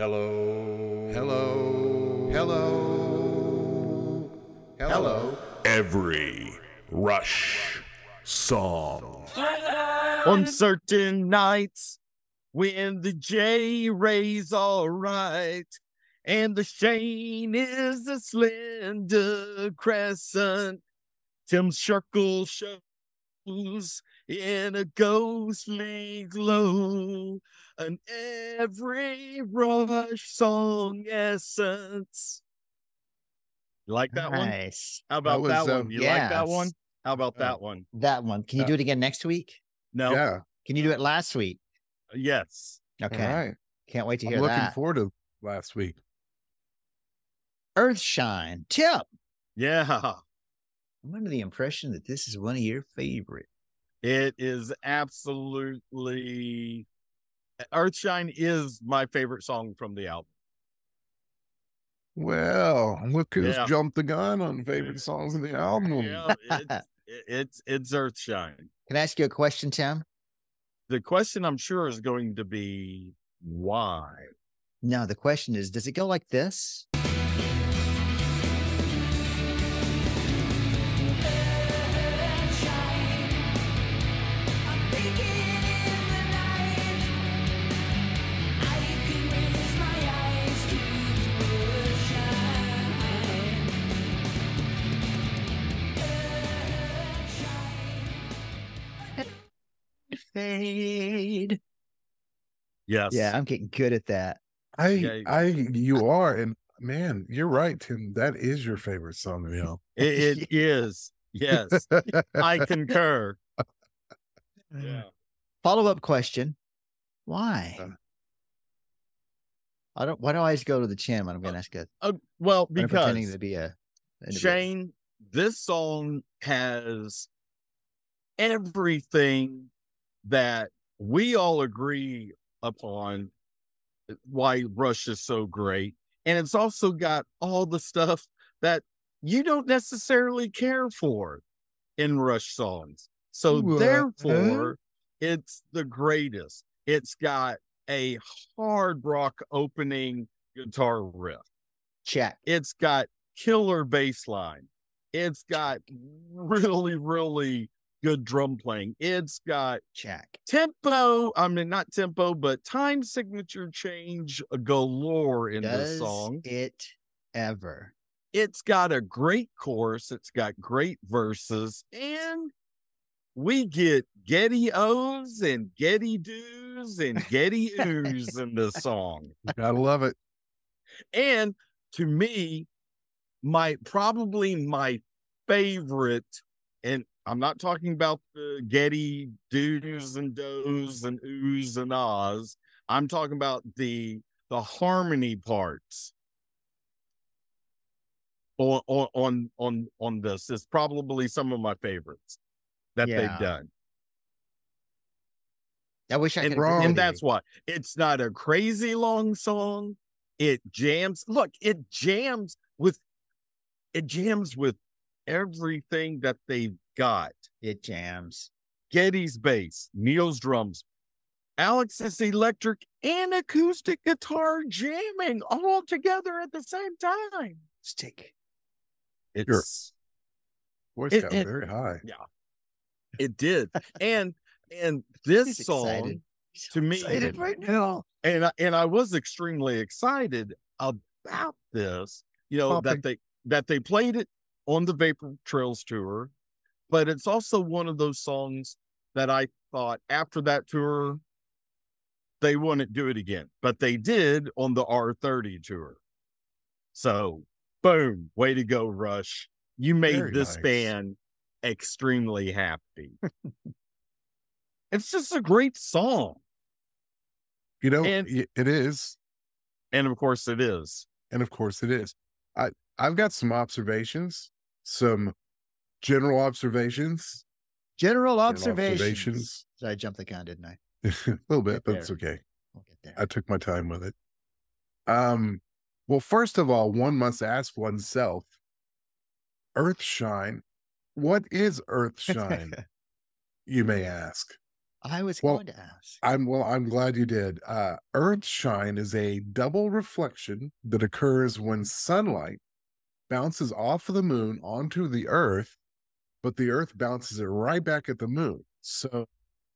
Hello. Hello. Hello. Hello. Every Rush song. On certain nights, when the J-Ray's all right, and the Shane is a slender crescent, Tim Circle shows in a ghostly glow, an every Rush song essence. You like that nice. One? How about that, one? You yes. like that one? How about that one? That one. Can you do it again next week? No. Yeah. Can you do it last week? Yes. Okay. All right. Can't wait to hear that. I'm looking forward to last week. Earthshine. Tip. Yeah. I'm under the impression that this is one of your favorites. It is absolutely... Earthshine is my favorite song from the album. Well, look who's jumped the gun on favorite songs of the album. Yeah, it's Earthshine. Can I ask you a question, Tim? The question, I'm sure, is going to be, why? No, the question is, does it go like this? Fade. Yes. Yeah, I'm getting good at that. You are, and man, you're right, Tim. That is your favorite song, you know. It is. Yes, I concur. Yeah. Follow-up question: why? Why do I always go to the chin when I'm going to ask well, because I'm pretending to be a Shane. This song has everything that we all agree upon why Rush is so great. And it's also got all the stuff that you don't necessarily care for in Rush songs. So therefore, it's the greatest. It's got a hard rock opening guitar riff. Check. It's got killer bass line. It's got really, really good drum playing. It's got tempo. I mean, not tempo, but time signature change galore in this song. It's got a great chorus. It's got great verses, and we get Geddy O's and Geddy Do's and Geddy Oo's in this song. You gotta love it. And to me, my favorite, and I'm not talking about the Geddy do's and do's and oohs and ahs. I'm talking about the harmony parts on this. It's probably some of my favorites that they've done. I wish I could. And that's why. It's not a crazy long song. It jams. Look, it jams with everything that they've got. It jams. Geddy's bass, Neil's drums, Alex's electric and acoustic guitar jamming all together at the same time. Stick. It's voice got very high. Yeah, it did. and this song to me right now. And I was extremely excited about this. You know that they played it on the Vapor Trails tour, but it's also one of those songs that I thought after that tour, they wouldn't do it again, but they did on the R30 tour. So boom, way to go, Rush. You made this band extremely happy. It's just a great song. You know, and it is. And of course it is. And of course it is. I've got some observations. Some general observations. So I jumped the gun, didn't I? A little bit, but it's okay. We'll get there. I took my time with it. Well, first of all, one must ask oneself, Earthshine, what is Earthshine? You may ask. I was going to ask. I'm glad you did. Earthshine is a double reflection that occurs when sunlight bounces off of the moon onto the earth, but the earth bounces it right back at the moon. So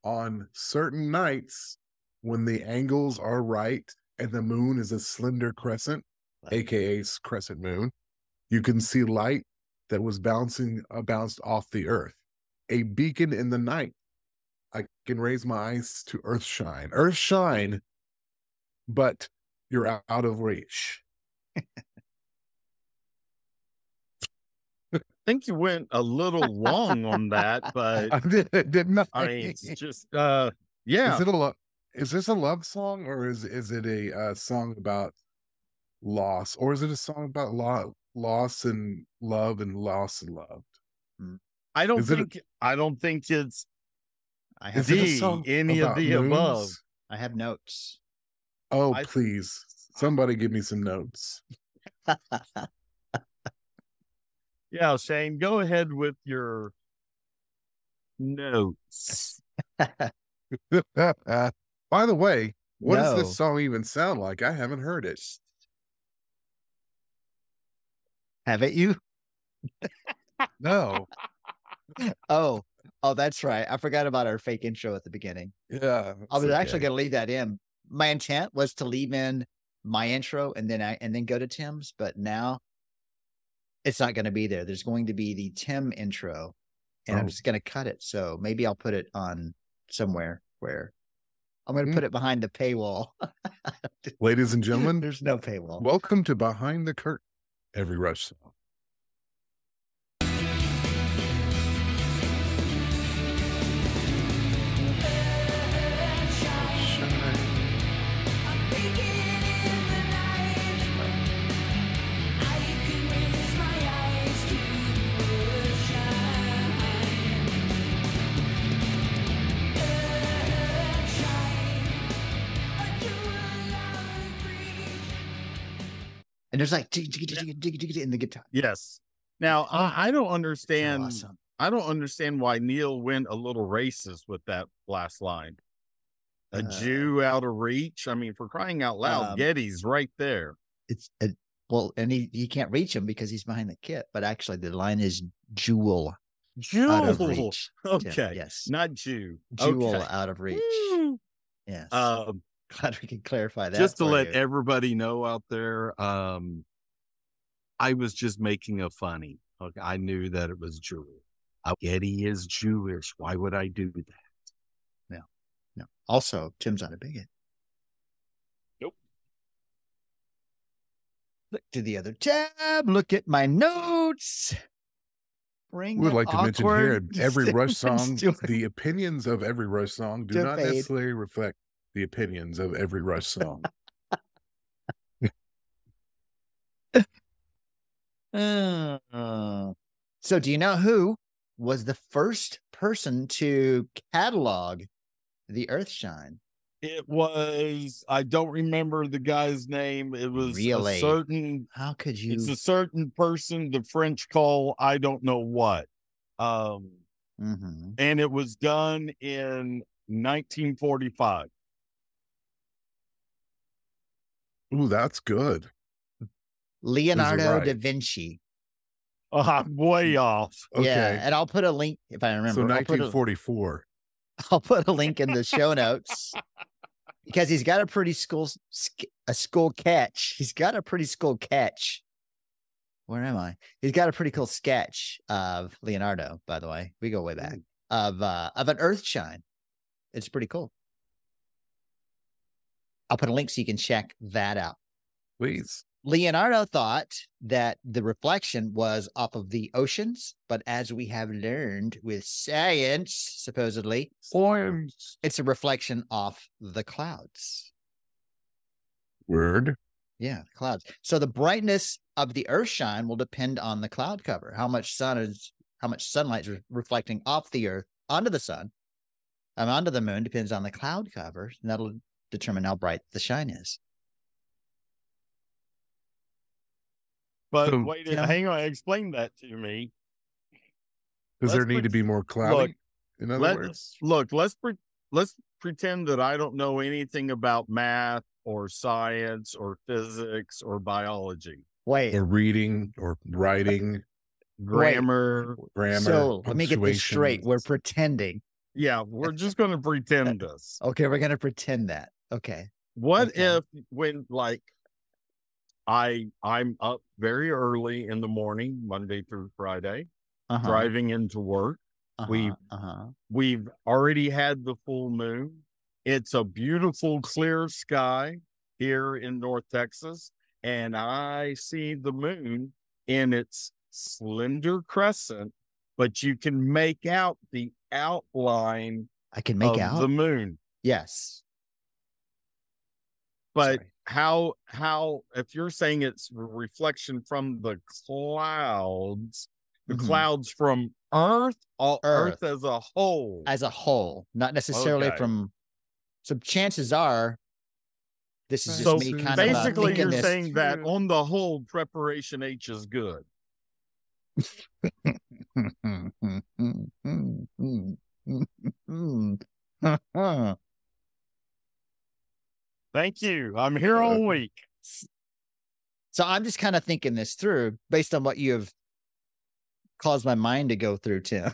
on certain nights when the angles are right and the moon is a slender crescent, aka crescent moon, you can see light that was bounced off the earth. A beacon in the night. I can raise my eyes to Earthshine. Earthshine, but you're out of reach. I think you went a little long on that, but I did not. I mean, it's just yeah. Is this a love song, or is it a song about loss, or is it a song about loss and love and loss and love? I don't think. I don't think it's. I have any of the moons? Above. I have notes. Oh, please. Somebody give me some notes. Yeah, Shane, go ahead with your notes. By the way, what does this song even sound like? I haven't heard it. Haven't you? No. Oh, that's right. I forgot about our fake intro at the beginning. Yeah. I was actually going to leave that in. My intent was to leave in my intro and then go to Tim's, but now it's not going to be there. There's going to be the Tim intro, and I'm just going to cut it. So maybe I'll put it on somewhere where I'm going to put it behind the paywall. Ladies and gentlemen, there's no paywall. Welcome to Behind the Curtain, every Rush song. And there's like in the guitar. Yes. Now I don't understand. Awesome. I don't understand why Neil went a little racist with that last line. A Jew out of reach. I mean, for crying out loud, Geddy's right there. It's well, and he can't reach him because he's behind the kit. But actually, the line is jewel. Jewel out of reach. Okay. Yeah, yes. Not Jew. Jewel out of reach. Woo. Yes. Glad we can clarify that. Just to let everybody know out there, I was just making a funny. Okay, I knew that it was Jewish. Geddy is Jewish. Why would I do that? No, no. Also, Tim's not a bigot. Nope. Look to the other tab. Look at my notes. We would like to mention here, every Rush song, the opinions of every Rush song do not necessarily reflect the opinions of every Rush song. So do you know who was the first person to catalog the Earthshine? It was, I don't remember the guy's name. It was a certain, how could you? It's a certain person, the French call, I don't know what. And it was done in 1945. Ooh, that's good. Leonardo da Vinci. Oh, I'm way off. Okay. Yeah, and I'll put a link if I remember. So 1944. I'll put a link in the show notes because he's got a pretty school catch. He's got a pretty school catch. Where am I? He's got a pretty cool sketch of Leonardo, by the way. We go way back. Of an Earthshine. It's pretty cool. I'll put a link so you can check that out. Please. Leonardo thought that the reflection was off of the oceans, but as we have learned with science, supposedly, it's a reflection off the clouds. Word. Yeah, the clouds. So the brightness of the Earthshine will depend on the cloud cover. How much sunlight is reflecting off the earth onto the sun and onto the moon depends on the cloud cover, and that'll determine how bright the shine is. But wait, hang on, explain that to me. Does there need to be more cloudy? In other words, let's let's pretend that I don't know anything about math or science or physics or biology. Wait. Or reading or writing. Grammar. So let me get this straight. We're pretending. Yeah, we're just going to pretend this. Okay, we're going to pretend that. Okay. What if when, like, I'm up very early in the morning, Monday through Friday, driving into work. We've already had the full moon. It's a beautiful, clear sky here in North Texas, and I see the moon in its slender crescent, but you can make out the outline of the moon. Yes. But how, if you're saying it's a reflection from the clouds, the clouds from Earth, Earth as a whole. As a whole, not necessarily from, so chances are, this is just me kind of basically you're saying that on the whole, preparation H is good. Thank you. I'm here all week. So I'm just kind of thinking this through based on what you have caused my mind to go through, Tim.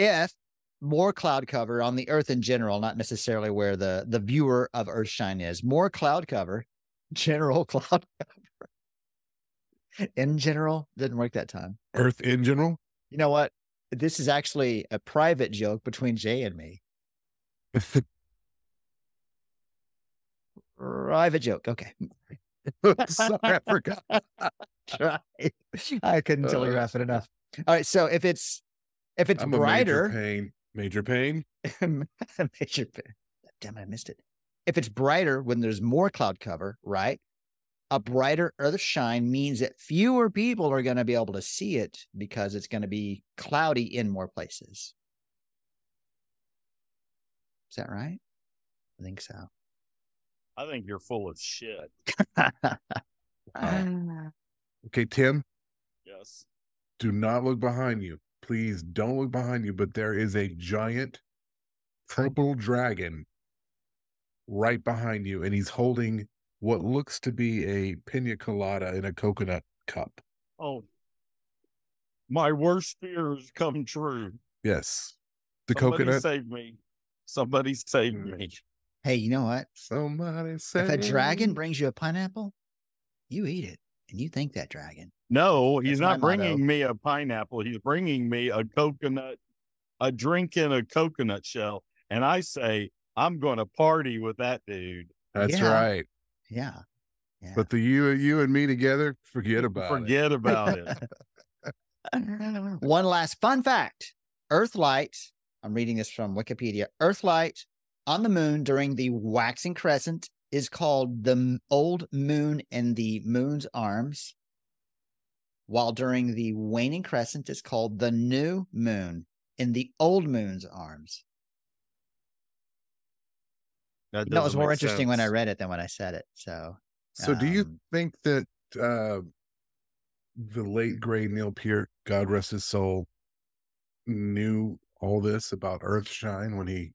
If more cloud cover on the Earth in general, not necessarily where the viewer of Earthshine is, more cloud cover, general cloud cover. In general, didn't work that time. Earth in general? You know what? This is actually a private joke between Jay and me. Private joke. Okay. Sorry, I forgot. I couldn't telegraph it enough. All right. So if it's brighter, major pain. Damn, I missed it. If it's brighter when there's more cloud cover, right? A brighter Earth shine means that fewer people are going to be able to see it because it's going to be cloudy in more places. Is that right? I think so. I think you're full of shit. Okay, Tim. Yes. Do not look behind you. Please don't look behind you, but there is a giant purple dragon right behind you, and he's holding what looks to be a pina colada in a coconut cup. Oh, my worst fears come true. Yes. The coconut. Save me. Somebody save me. Hey, you know what? Somebody save me. If a dragon brings you a pineapple, you eat it and you thank that dragon. No, he's not bringing me a pineapple. He's bringing me a coconut, a drink in a coconut shell. And I say, I'm going to party with that dude. That's right. Yeah. Yeah. But the you and me together, forget about it. One last fun fact. Earthlight. I'm reading this from Wikipedia. Earthlight on the moon during the waxing crescent is called the old moon in the moon's arms, while during the waning crescent is called the new moon in the old moon's arms. That was more interesting when I read it than when I said it. So do you think that the late great Neil Peart, God rest his soul, knew all this about Earthshine when he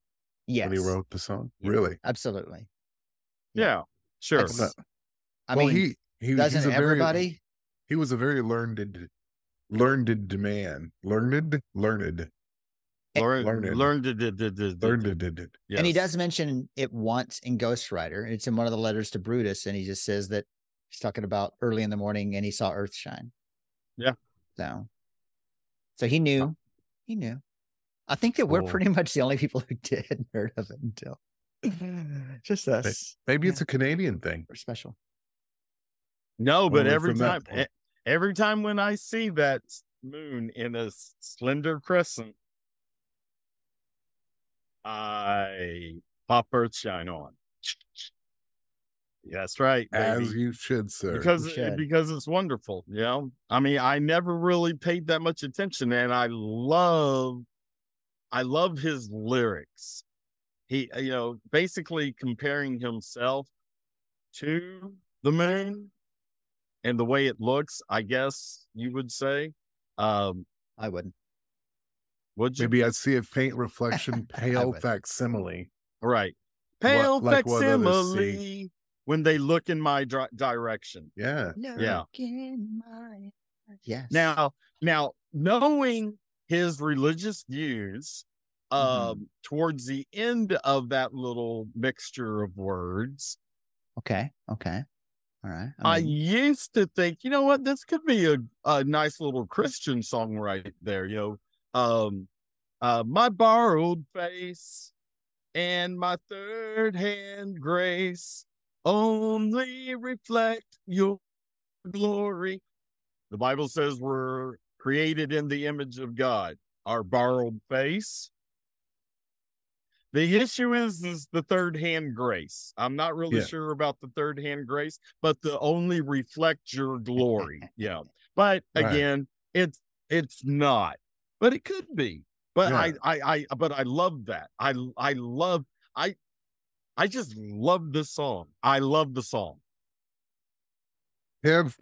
wrote the song? Yeah, really? Absolutely. Yeah, sure. He was a very learned man. Yes. And he does mention it once in Ghost Rider. It's in one of the letters to Brutus, and he just says that he's talking about early in the morning and he saw Earthshine. Yeah. So he knew. He knew. I think that we're pretty much the only people who did heard of it until just us. Maybe it's a Canadian thing. We're special. No, but every time when I see that moon in a slender crescent, I pop Earthshine on. That's right, baby. As you should, sir. Because it's wonderful. You know, I mean, I never really paid that much attention, and I love his lyrics. He, you know, basically comparing himself to the moon and the way it looks, I guess you would say. I wouldn't. Would you? Maybe I see a faint reflection, pale facsimile. Right. Pale facsimile. When they look in my direction. Yeah. Look in my... Yes. Now, knowing his religious views, towards the end of that little mixture of words. Okay. All right. I used to think, you know what, this could be a nice little Christian song right there. You know, my borrowed face and my third hand grace only reflect your glory. The Bible says we're created in the image of God. Our borrowed face. The issue is the third hand grace. I'm not really sure about the third hand grace, but the only reflect your glory. Yeah. But again, it's not, but it could be, but I love that. I just love this song. I love the song. Tim,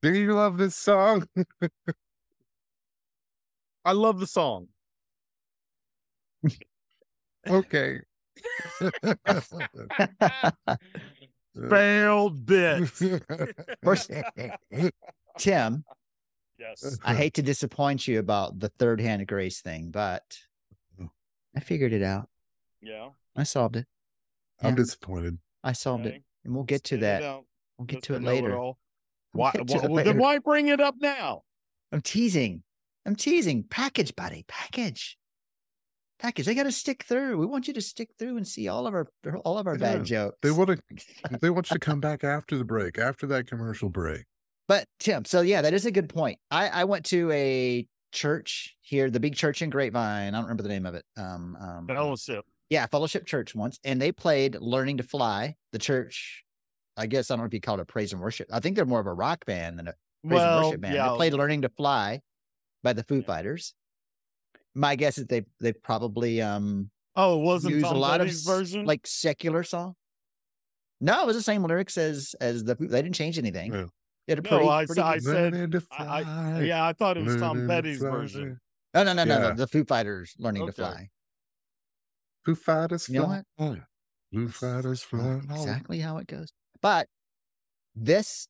do you love this song? I love the song. Okay. Failed bit. First, Tim, yes, I hate to disappoint you about the third hand of grace thing, but I figured it out. Yeah, I solved it. I'm disappointed. I solved it, and we'll get to that. We'll get to it later. Why? Then why bring it up now? I'm teasing. Package, buddy. Package. They got to stick through. We want you to stick through and see all of our bad jokes. They want you to come back after the break, after that commercial break. But Tim, so yeah, that is a good point. I went to a church here, the big church in Grapevine. I don't remember the name of it. Fellowship. Yeah, Fellowship Church once, and they played "Learning to Fly." The church, I guess, I don't know if you call it a praise and worship. I think they're more of a rock band than a praise and worship band. Yeah. They played "Learning to Fly" by the Foo Fighters. My guess is they probably used Tom a lot Petty's of version? Like secular song. No, it was the same lyrics as the. They didn't change anything. Yeah. I thought it was Tom Petty's version. Oh, no, the Foo Fighters "Learning to Fly." Foo Fighters, you know what? Oh, Foo Fighters fly. Exactly how it goes. But this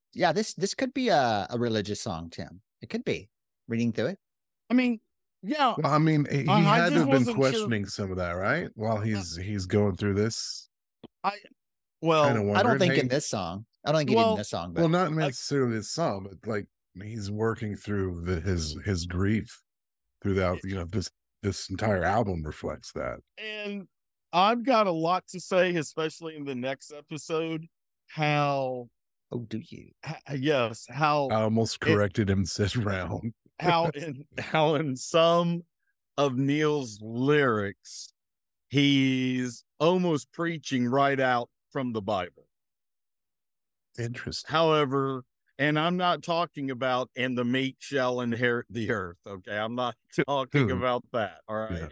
could be a religious song, Tim. It could be. Reading through it, I mean. Yeah, well, I mean, he had to have been questioning some of that, right? While he's going through this, I don't think in this song. I don't think in this song. But, not necessarily this song, but like he's working through his grief throughout. You know, this entire album reflects that. And I've got a lot to say, especially in the next episode. How? Oh, do you? Yes. How? I almost corrected him this round. How in some of Neil's lyrics, he's almost preaching right out from the Bible. Interesting. However, and I'm not talking about, and the meek shall inherit the earth. Okay. I'm not talking about that. All right. Yeah.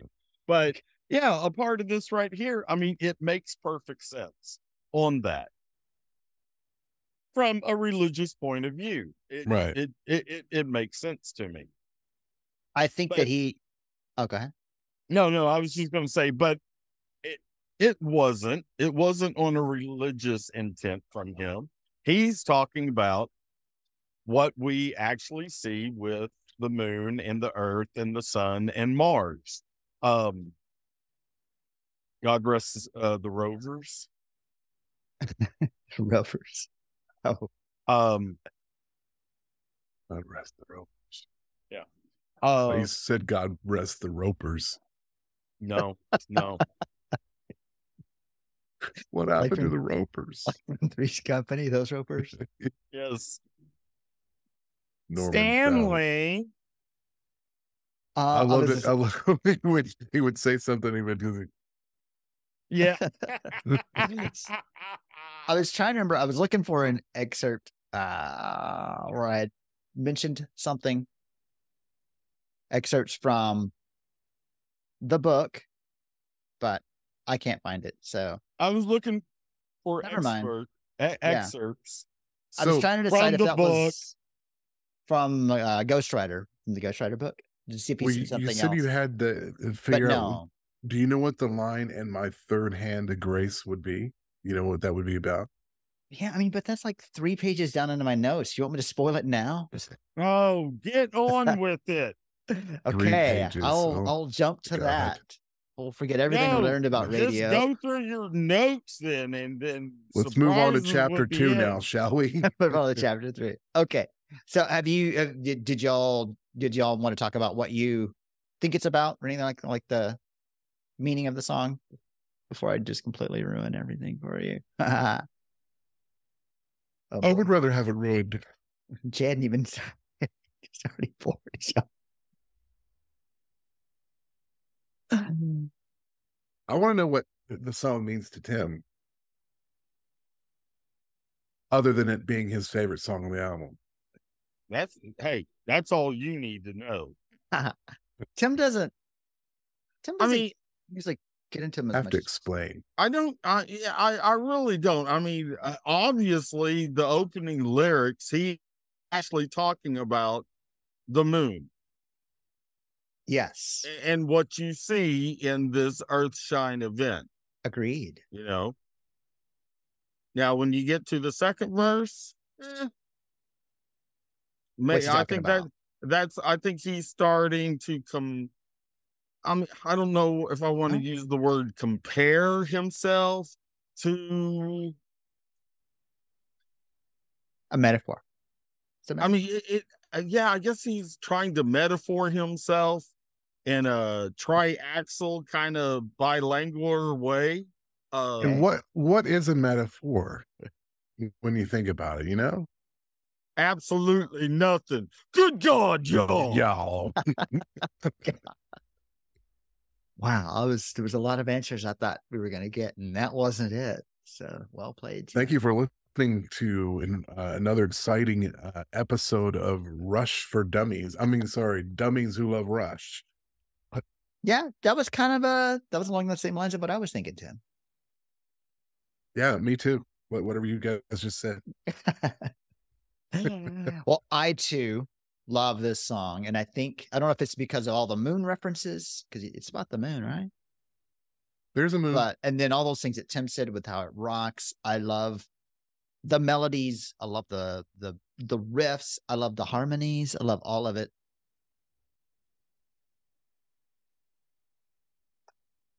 But yeah, a part of this right here, I mean, it makes perfect sense on that. From a religious point of view, it makes sense to me. I think go ahead. No, I was just going to say, but it wasn't on a religious intent from him. He's talking about what we actually see with the moon and the earth and the sun and Mars. God rest the rovers. Rovers. Oh. God rest the ropers. Yeah. Oh, he said God rest the ropers. No. What happened to the ropers? Three's Company, those ropers. Yes. Norman Stanley. I loved it. I loved it when he would say something, he would do the I was trying to remember. I was looking for an excerpt where I had mentioned something. Excerpts from the book, but I can't find it. So I was looking for excerpts. I was trying to decide if that was from Ghost Rider, from the Ghost Rider book. to see if he said something else. You said you had to figure out. Do you know what the line "and my third hand to grace" would be? You know what that would be about? Yeah, I mean, but that's like 3 pages down into my notes. You want me to spoil it now? Oh, get on with it. Okay, I'll jump to that. We'll forget everything we learned about radio. Just go through your notes then, and then let's move on to chapter 2 now, shall we? Move on to chapter 3. Okay. So, have you? Did y'all want to talk about what you think it's about, or anything like the meaning of the song? Before I just completely ruin everything for you. Oh, I would rather have it ruined. Jay hadn't even started. He's already bored. I want to know what the song means to Tim, other than it being his favorite song on the album. That's all you need to know. Tim doesn't. I mean, he's like, get into him. Have to explain. I really don't. I mean, obviously, the opening lyrics, he actually talking about the moon. Yes. And what you see in this Earthshine event. Agreed. You know. Now, when you get to the second verse, I think he's starting to come. I mean, I don't know if I want to use the word compare himself to a metaphor. I guess he's trying to metaphor himself in a triaxle kind of bilingual way. And what is a metaphor when you think about it, you know? Absolutely nothing. Good God, y'all. Wow, there was a lot of answers I thought we were going to get, and that wasn't it. So, well played. Thank you for listening to another exciting episode of Rush for Dummies. I mean, sorry, Dummies Who Love Rush. Yeah, that was that was along the same lines of what I was thinking, Tim. Yeah, me too. Whatever you guys just said. Well, I too love this song, and I think I don't know if it's because of all the moon references, because it's about the moon, right? There's a moon, and then all those things that Tim said with how it rocks. I love the melodies. I love the riffs. I love the harmonies. I love all of it.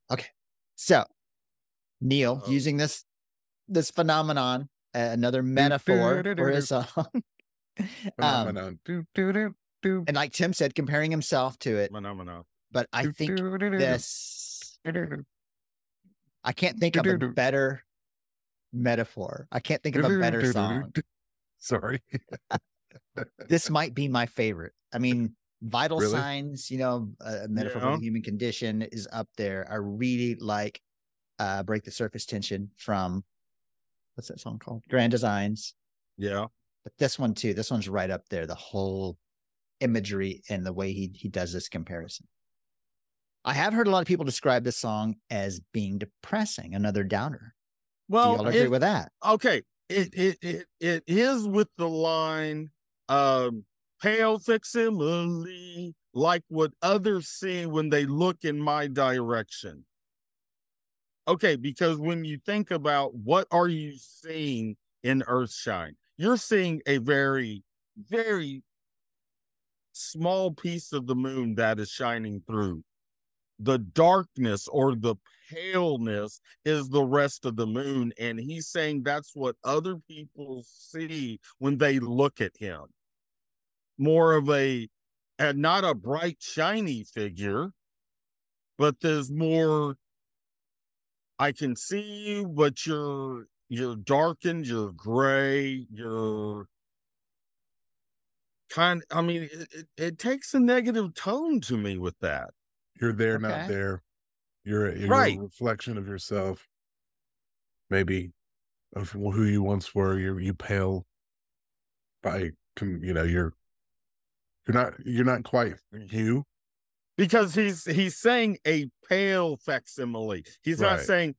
Okay, so Neil using this phenomenon, another metaphor for his song. And like Tim said, comparing himself to it. But I think I can't think of a better metaphor. I can't think of a better song. Sorry. This might be my favorite. I mean, Vital Signs, you know, a metaphor for the human condition is up there. I really like Break the Surface Tension from, what's that song called? Grand Designs. Yeah. But this one too, this one's right up there. The whole imagery and the way he does this comparison. I have heard a lot of people describe this song as being depressing, another downer. Well, do y'all agree with that? Okay, it is with the line, "Pale facsimile, like what others see when they look in my direction." Okay, because when you think about what are you seeing in Earthshine, you're seeing a very, very small piece of the moon that is shining through. The darkness or the paleness is the rest of the moon. And he's saying that's what other people see when they look at him. More of not a bright, shiny figure, but there's more, I can see you, but you're darkened, you're gray, you're kind of, I mean, it takes a negative tone to me with that. You're there, not there. You're right. A reflection of yourself, maybe, of who you once were. You pale by, you know, you're not quite you. Because he's saying a pale facsimile. He's not saying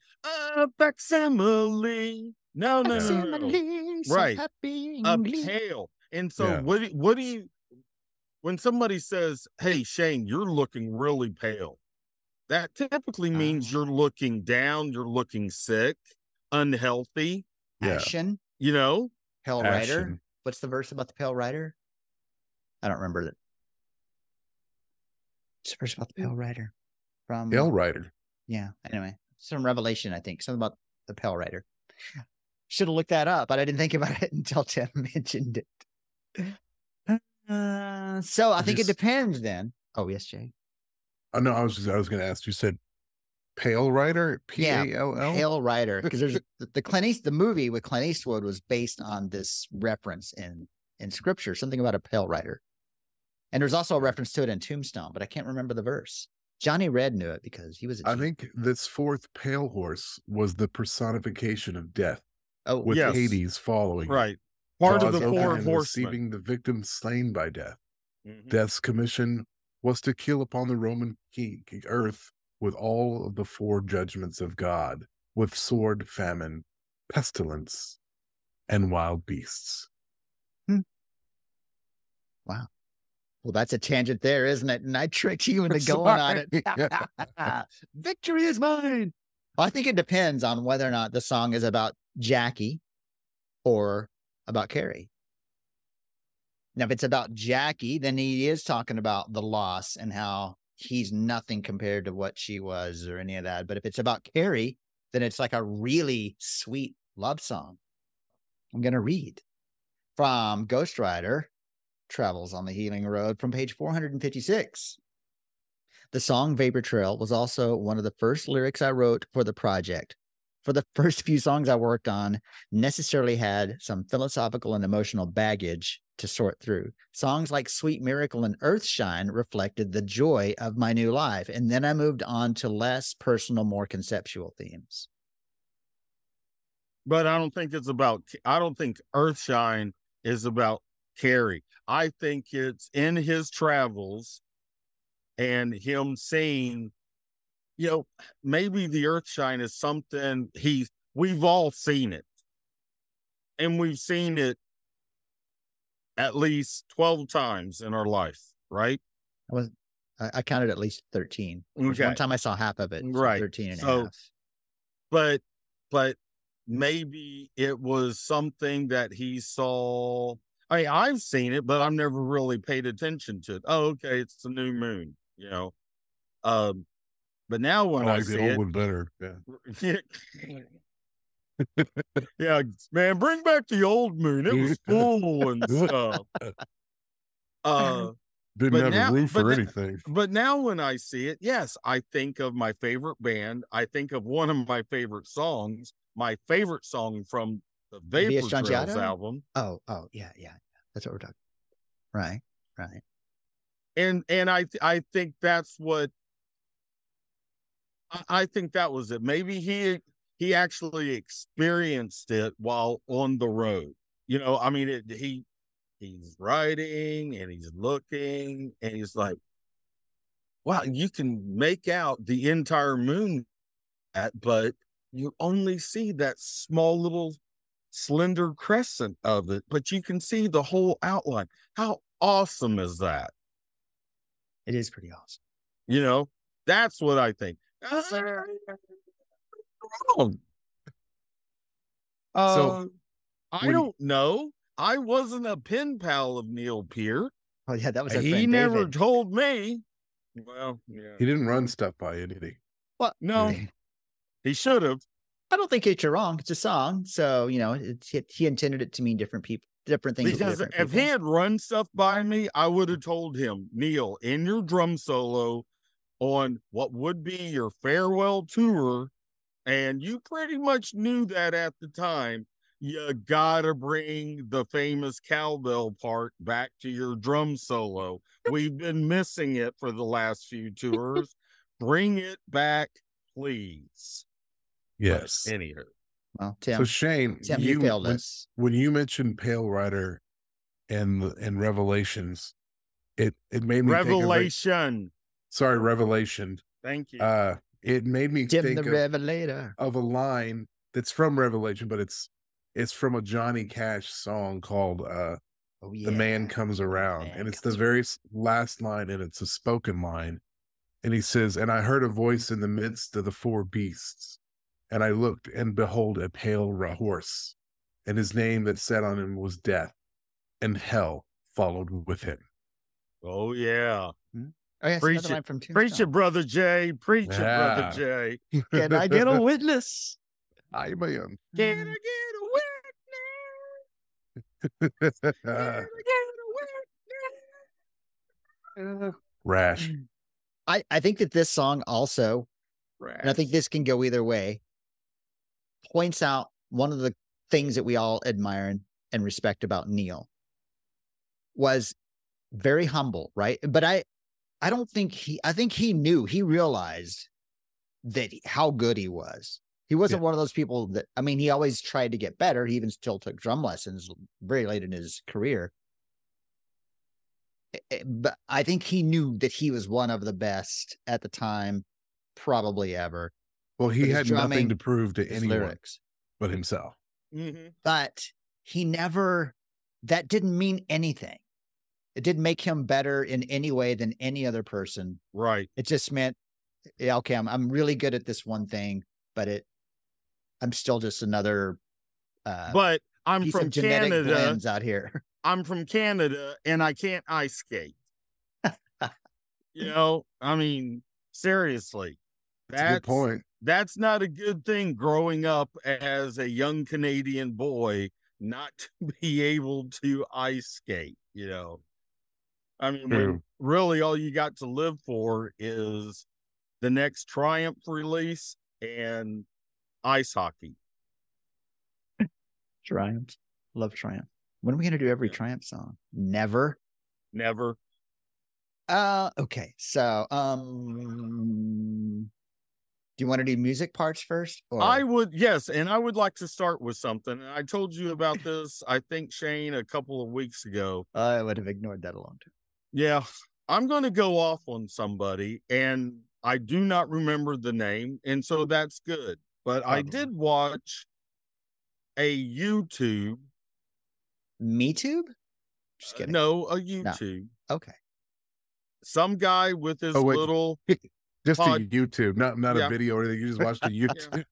a facsimile. No. Right. A pale. And so what do you when somebody says, hey, Shane, you're looking really pale, that typically means you're looking down, you're looking sick, unhealthy. Ashen. You know? Pale Rider. What's the verse about the Pale Rider? I don't remember that. It's the verse about the Pale Rider. From Pale Rider. Yeah. Anyway, some Revelation, I think. Something about the Pale Rider. Should have looked that up, but I didn't think about it until Tim mentioned it. So I think it depends then. Oh, yes, Jay. No, I was going to ask. You said Pale Rider? P-A-L-L? Yeah, Pale Rider. Because there's the movie with Clint Eastwood was based on this reference in Scripture, something about a Pale Rider. And there's also a reference to it in Tombstone, but I can't remember the verse. Johnny Red knew it because he was a Jew. I think this fourth pale horse was the personification of death. Oh, with yes. Hades following. Right. Part of the four horsemen. Receiving the victim slain by death. Mm-hmm. Death's commission was to kill upon the Roman earth with all of the four judgments of God, with sword, famine, pestilence, and wild beasts. Hmm. Wow. Well, that's a tangent there, isn't it? And I tricked you into going on it. Victory is mine. Well, I think it depends on whether or not the song is about Jackie or about Carrie. Now, if it's about Jackie, then he is talking about the loss and how he's nothing compared to what she was or any of that. But if it's about Carrie, then it's like a really sweet love song. I'm going to read from Ghost Rider, Travels on the Healing Road, from page 456. The song Vapor Trail was also one of the first lyrics I wrote for the project. For the first few songs I worked on, necessarily had some philosophical and emotional baggage to sort through. Songs like Sweet Miracle and Earthshine reflected the joy of my new life, and then I moved on to less personal, more conceptual themes. But I don't think it's about, I don't think Earthshine is about Carrie. I think it's in his travels and him saying, you know, maybe the Earthshine is something we've all seen it. And we've seen it at least 12 times in our life, right? I counted at least 13. Okay. One time I saw half of it, so right? 13 and a half. But maybe it was something that he saw. I mean, I've seen it, but I've never really paid attention to it. Oh, okay, it's the new moon, you know. But now when I see the old one better. Yeah. Yeah, man, bring back the old moon. It was full and stuff. Didn't have a roof or anything. But now when I see it, yes, I think of my favorite band. I think of one of my favorite songs. My favorite song from the Vapor Trails album. Oh, yeah. That's what we're talking about. Right. And I think that's what. I think that was it. Maybe he actually experienced it while on the road. You know, I mean, he's riding and he's looking and he's like, wow, you can make out the entire moon, but you only see that small little slender crescent of it, but you can see the whole outline. How awesome is that? It is pretty awesome. You know, that's what I think. So I don't know. I wasn't a pen pal of Neil Peart. Oh yeah, that was he never David. Told me. Well, yeah. He didn't run stuff by you, did he? Well, no, he should have. I don't think you're wrong. It's a song, so you know he intended it to mean different people, different things. Because different if people. He had run stuff by me, I would have told him, Neil, in your drum solo on what would be your farewell tour, and you pretty much knew that at the time, you gotta bring the famous cowbell part back to your drum solo. We've been missing it for the last few tours. Bring it back, please. Yes. Anywho. Well, Tim. So Shane, Tim, you failed us. When you mentioned Pale Rider and Revelations, it made me Revelation. Sorry, Revelation. Thank you. It made me think of a line that's from Revelation, but it's from a Johnny Cash song called Oh, yeah. The Man Comes Around. And it's the very last line, and it's a spoken line. And he says, "And I heard a voice in the midst of the four beasts. And I looked, and behold, a pale horse. And his name that sat on him was Death. And Hell followed with him." Oh, yeah. Hmm? Oh, yes, preach it. From preach it, Brother Jay. Preach it, Brother Jay. Can I get a witness? I am. Can I get a witness? Rash. I think that this song also, Rash. And I think this can go either way, points out one of the things that we all admire and respect about Neil. Was very humble, right? But I don't think I think he knew, he realized that how good he was. He wasn't one of those people that, I mean, he always tried to get better. He even still took drum lessons very late in his career. But I think he knew that he was one of the best at the time, probably ever. Well, he had nothing to prove to anyone but himself. Mm-hmm. But he never, that didn't mean anything. It didn't make him better in any way than any other person. Right. It just meant, yeah, okay, I'm really good at this one thing, but I'm still just another but I'm from Canada out here. I'm from Canada and I can't ice skate. You know, I mean, seriously. That's a good point. That's not a good thing growing up as a young Canadian boy not to be able to ice skate, you know. I mean, when really all you got to live for is the next Triumph release and ice hockey. Triumph. Love Triumph. When are we going to do every Triumph song? Never. Never. Okay. So, do you want to do music parts first? Or? I would, yes. And I would like to start with something. I told you about this, I think, Shane, a couple of weeks ago. I would have ignored that a long time. Yeah. I'm going to go off on somebody, and I do not remember the name, and so that's good. But I did watch a YouTube. MeTube? Just kidding. No, a YouTube. No. Okay. Some guy with his little... just a YouTube, not a video or anything. You just watched a YouTube.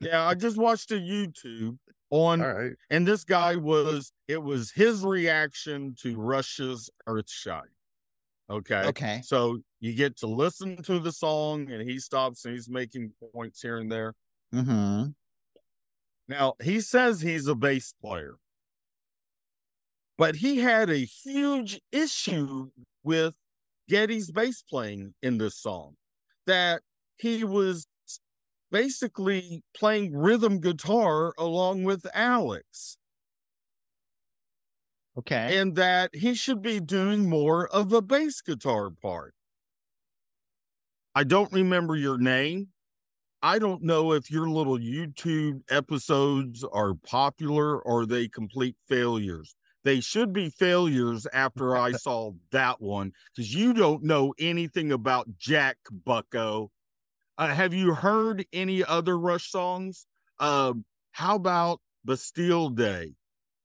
Yeah, I just watched a YouTube on... All right. And this guy was... It was his reaction to Rush's Earthshine. Okay. Okay. So you get to listen to the song, and he stops and he's making points here and there. Mm-hmm. Now, he says he's a bass player, but he had a huge issue with Geddy's bass playing in this song, that he was basically playing rhythm guitar along with Alex. Okay. And that he should be doing more of the bass guitar part. I don't remember your name. I don't know if your little YouTube episodes are popular or they complete failures. They should be failures after I saw that one, because you don't know anything about Jack, bucko. Have you heard any other Rush songs? How about Bastille Day?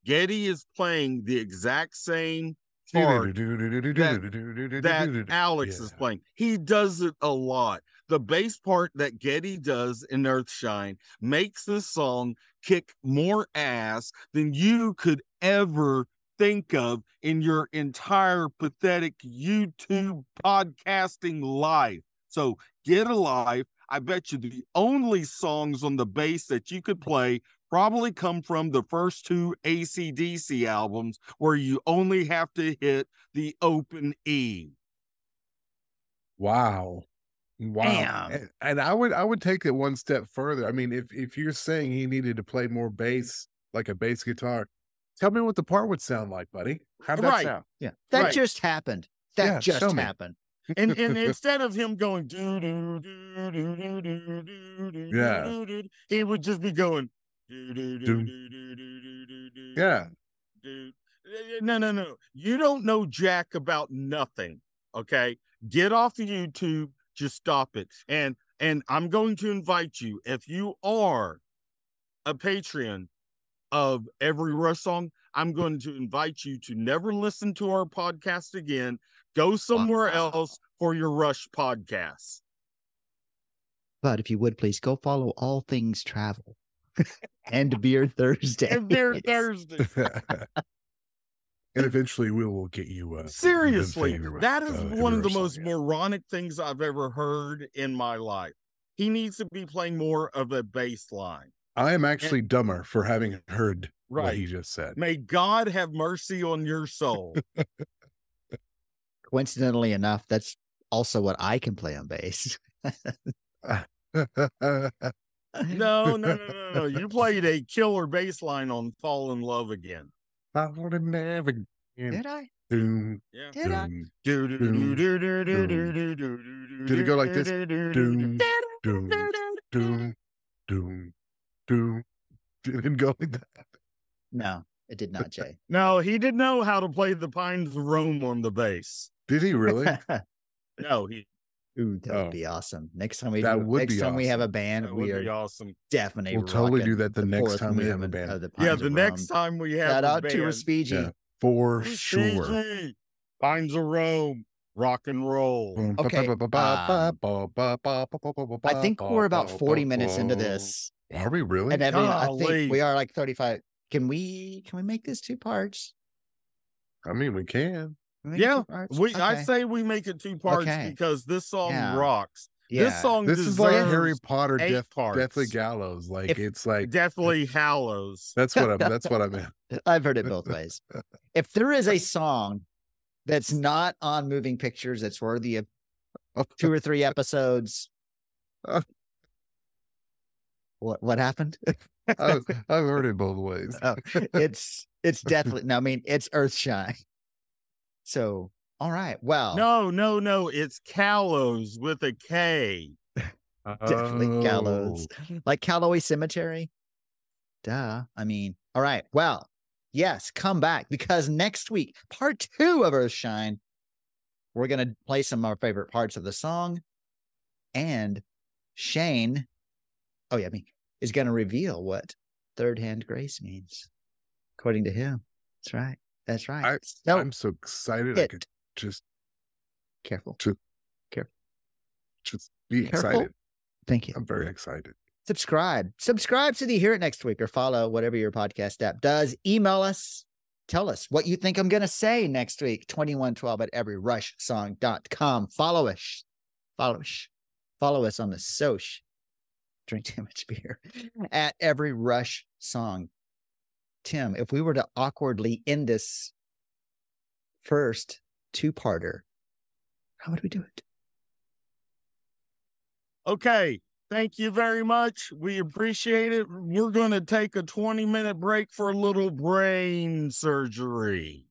Geddy is playing the exact same part that Alex is playing. He does it a lot. The bass part that Geddy does in Earthshine makes this song kick more ass than you could ever think of in your entire pathetic YouTube podcasting life. So get a life. I bet you the only songs on the bass that you could play probably come from the first two AC/DC albums, where you only have to hit the open E. Wow. Wow. Damn. And I would take it one step further. I mean, if you're saying he needed to play more bass, like a bass guitar, tell me what the part would sound like, buddy. How'd that sound? Yeah. That just happened. That just happened. And instead of him going do do do do do do do do, he would just be going No. You don't know jack about nothing. Okay, get off of YouTube. Just stop it. And I'm going to invite you, if you are a Patreon, of every Rush song, I'm going to invite you to never listen to our podcast again. Go somewhere else for your Rush podcast. But if you would, please go follow All Things Travel and Beer Thursday. And Beer Thursday. And eventually we will get you. Seriously, that is one of the most moronic things I've ever heard in my life. He needs to be playing more of a bass line. I am actually dumber for having heard what he just said. May God have mercy on your soul. Coincidentally enough, that's also what I can play on bass. No. You played a killer bass line on Fall in Love Again. I would have never. Did I? Doom, yeah. Did I? Did it go like this? Doom, doom, doom, doom, doom. Did it go like that? No, it did not, Jay. No, he didn't know how to play the Pines of Rome on the bass. Did he really? No, he. Ooh, that would be awesome. Next time we we have a band, we are definitely we'll totally do that the next time we have a band. The next time we have a band. Shout out to Respighi. Yeah, for sure. Pines of Rome, rock and roll. Okay. I think we're about 40 minutes into this. Are we really? And I think we are like 35. Can we make this 2 parts? I mean, we can. Yeah, I say we make it 2 parts because this song rocks. Yeah. This song is like Harry Potter, Deathly Gallows. Like it's like Deathly Hallows. That's what I meant. I've heard it both ways. If there is a song that's not on Moving Pictures, that's worthy of 2 or 3 episodes. What happened? I've heard it both ways. It's deathly. No, I mean it's Earthshine. So, all right. Well, no. It's Callows with a K. Definitely Callows. Like Calloway Cemetery. Duh. I mean, all right. Well, yes, come back because next week, part 2 of Earthshine, we're going to play some of our favorite parts of the song. And Shane, is going to reveal what third-hand grace means, according to him. That's right. That's right. I'm so excited. I could just careful. Just be careful. Excited. Thank you. I'm very excited. Subscribe to the Hear It Next Week or follow whatever your podcast app does. Email us. Tell us what you think I'm going to say next week. 2112 at everyrushsong.com. Follow us on the soc. Drink too much beer at Every Rush Song. Tim, if we were to awkwardly end this first 2-parter, how would we do it? Okay. Thank you very much. We appreciate it. We're going to take a 20-minute break for a little brain surgery.